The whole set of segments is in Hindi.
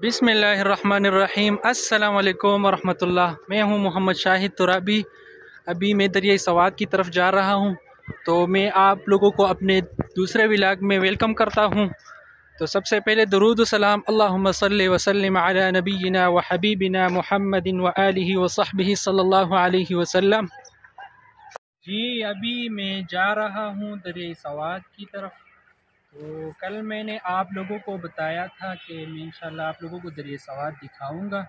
बिस्मिल्लाहिर्रहमानिर्रहीम अस्सलाम वालेकुम वरहमतुल्लाह। मैं हूं मोहम्मद शाहिद तुराबी। अभी मैं दरिया स्वात की तरफ जा रहा हूं, तो मैं आप लोगों को अपने दूसरे व्लॉग में वेलकम करता हूं। तो सबसे पहले दरूद व सलाम अल्लाहुम्मा सल्लि व सल्लिम अला नबीना व हबीबिना मुहम्मदिन व आलिहि व सहबिहि सल्लल्लाहु अलैहि वसल्लम। जी, अभी मैं जा रहा हूँ दरिया स्वात की तरफ। तो कल मैंने आप लोगों को बताया था कि मैं इंशाल्लाह आप लोगों को दरिया स्वात दिखाऊंगा,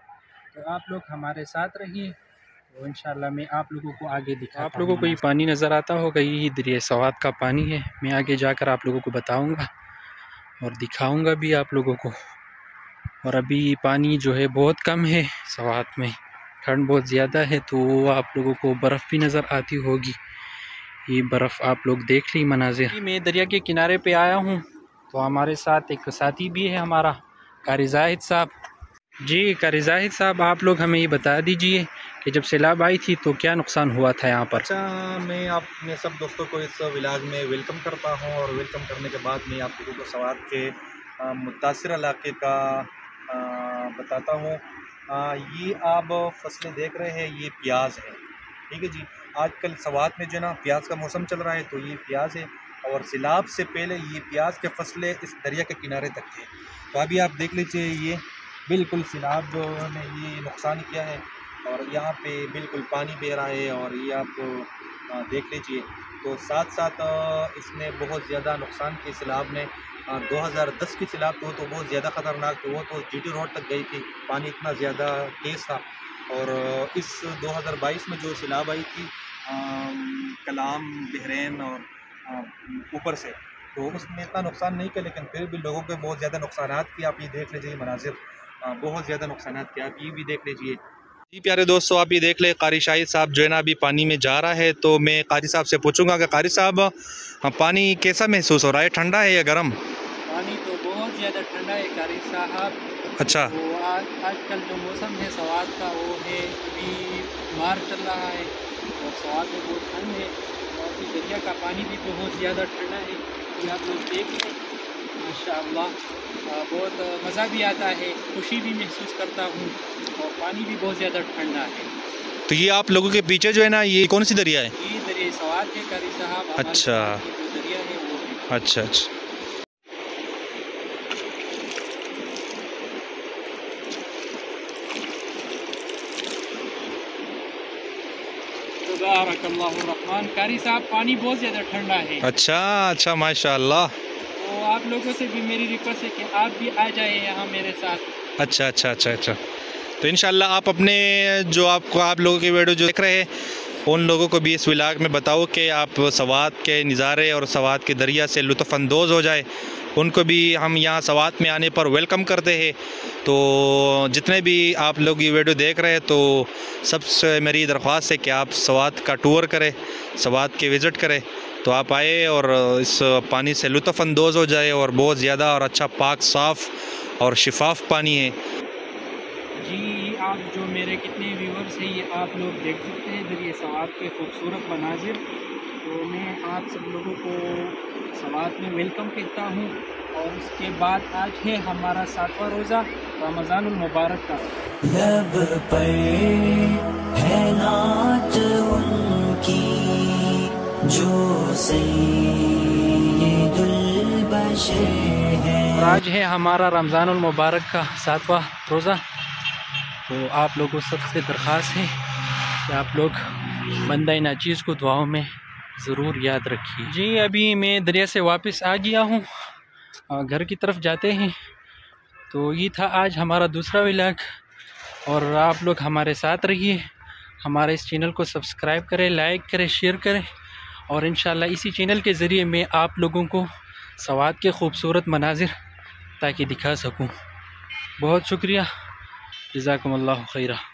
तो आप लोग हमारे साथ रहिए। तो इंशाल्लाह मैं आप लोगों को आगे दिखा आप लोगों को ये पानी नज़र आता होगा, यही दरिया स्वात का पानी है। मैं आगे जाकर आप लोगों को बताऊंगा और दिखाऊंगा भी आप लोगों को। और अभी पानी जो है बहुत कम है, स्वात में ठंड बहुत ज़्यादा है, तो आप लोगों को बर्फ़ भी नज़र आती होगी। ये बर्फ़ आप लोग देख ली मनाज़िर। मैं दरिया के किनारे पे आया हूँ, तो हमारे साथ एक साथी भी है हमारा, कारी जाहिद साहब। जी कारी जाहिद साहब, आप लोग हमें ये बता दीजिए कि जब सैलाब आई थी तो क्या नुकसान हुआ था यहाँ पर। अच्छा, मैं अपने सब दोस्तों को इस व्लॉग में वेलकम करता हूँ, और वेलकम करने के बाद मैं आप लोगों को स्वात के मुतासर इलाके का बताता हूँ। ये आप फसलें देख रहे हैं, ये प्याज है, ठीक है जी। आजकल स्वात में जो ना प्याज का मौसम चल रहा है, तो ये प्याज है। और सैलाब से पहले ये प्याज के फसलें इस दरिया के किनारे तक थे। तो अभी आप देख लीजिए, ये बिल्कुल सैलाब जो ने ये नुकसान किया है, और यहाँ पे बिल्कुल पानी बह रहा है। और ये आप देख लीजिए, तो साथ साथ इसने बहुत ज़्यादा नुकसान किया सैलाब ने। 2010 की सैलाब तो बहुत ज़्यादा ख़तरनाक थी, वो तो जीटी रोड तक गई थी, पानी इतना ज़्यादा तेज़ था। और इस 2022 में जो सैलाब आई थी कलाम बहरीन और ऊपर से, तो उसमें इतना नुकसान नहीं किया, लेकिन फिर भी लोगों के बहुत ज़्यादा नुकसान किए। आप ये देख लीजिए मनाजिर, बहुत ज़्यादा नुकसान किए, आप ये भी देख लीजिए। जी प्यारे दोस्तों, आप ये देख ले कारी शाहिद साहब जो है ना अभी पानी में जा रहा है। तो मैं कारी साहब से पूछूंगा कि कारी साहब पानी कैसा महसूस हो रहा है, ठंडा है या गर्म? पानी तो बहुत ज़्यादा ठंडा है कारी साहब। अच्छा, तो आजकल जो मौसम है स्वात का वो है, अभी मार्च चल रहा है और स्वात में बहुत ठंड है, और दरिया का पानी भी बहुत ज़्यादा ठंडा है। ये आप लोग देख लें, माशाअल्लाह बहुत मज़ा भी आता है, खुशी भी महसूस करता हूँ, और पानी भी बहुत ज़्यादा ठंडा है। तो ये आप लोगों के पीछे जो है ना, ये कौन सी दरिया है? ये दरिया स्वात है कारी साहब। अच्छा, जो दरिया है वो है। अच्छा। कारी साहब पानी बहुत ज़्यादा ठंडा है। अच्छा, माशाल्लाह। तो आप लोगों से भी मेरी रिक्वेस्ट है कि आप भी आ जाए यहाँ मेरे साथ। अच्छा। तो इंशाल्लाह आप अपने जो आपको आप लोगों की वीडियो जो देख रहे हैं उन लोगों को भी इस व्लॉग में बताओ कि आप स्वात के नज़ारे और स्वात के दरिया से लुत्फ़अंदोज़ हो जाए। उनको भी हम यहाँ स्वात में आने पर वेलकम करते हैं। तो जितने भी आप लोग ये वीडियो देख रहे हैं, तो सबसे मेरी दरख्वास्त है कि आप स्वात का टूर करें, स्वात के विज़िट करें। तो आप आए और इस पानी से लुत्फ़अंदोज़ हो जाए, और बहुत ज़्यादा और अच्छा पाक साफ़ और शफाफ पानी है। जी, आप जो मेरे कितने व्यूअर्स हैं ये आप लोग देख सकते हैं दरिया स्वात के खूबसूरत मनाजिर। तो मैं आप सब लोगों को स्वात में वेलकम करता हूँ। और उसके बाद आज है हमारा 7वां रोज़ा रमज़ान मुबारक का। लब पे है नात उनकी जो सैयदुल बशर है। आज है हमारा रमज़ान मुबारक का 7वां रोज़ा। तो आप लोगों सबसे दरख्वास्त है कि आप लोग बंदा नाचीज़ को दुआओं में ज़रूर याद रखिए। जी, अभी मैं दरिया से वापस आ गया हूँ, घर की तरफ जाते हैं। तो ये था आज हमारा दूसरा व्लॉग, और आप लोग हमारे साथ रहिए। हमारे इस चैनल को सब्सक्राइब करें, लाइक करें, शेयर करें, और इंशाल्लाह इसी चैनल के ज़रिए मैं आप लोगों को स्वात के ख़ूबसूरत मनाजिर ताकि दिखा सकूँ। बहुत शुक्रिया, जज़ाकुमुल्लाह खैरा।